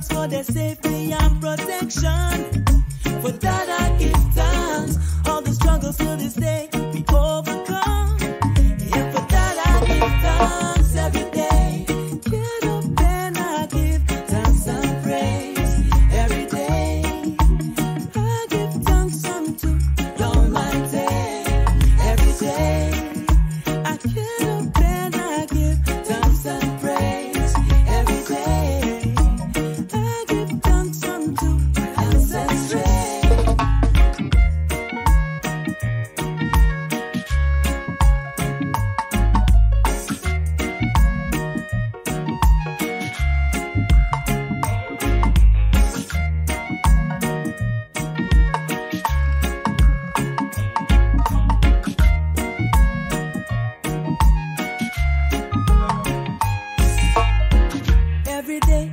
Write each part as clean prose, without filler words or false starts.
thanks for their safety and protection. For that I give thanks. All the struggles to this day we overcome. And for that I give thanks every day. Get up and I give thanks and praise every day. I give thanks unto the Almighty every day. I get up and I give thanks and praise every day. I give thanks unto ancestors.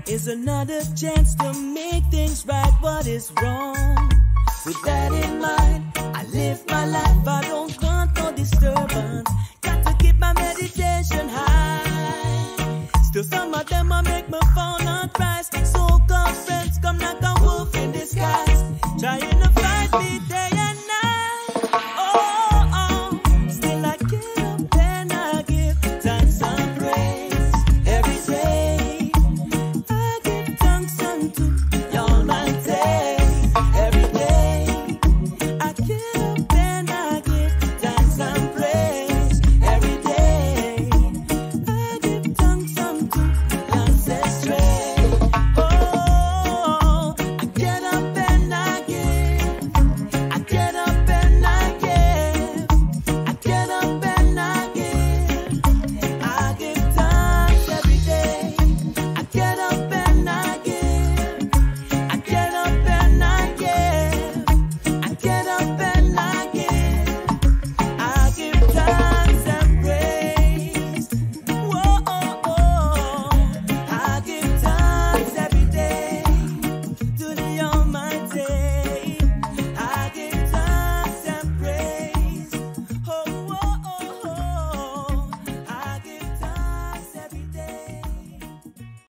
Is another chance to make things right. What is wrong? With that in mind, I live my life. I don't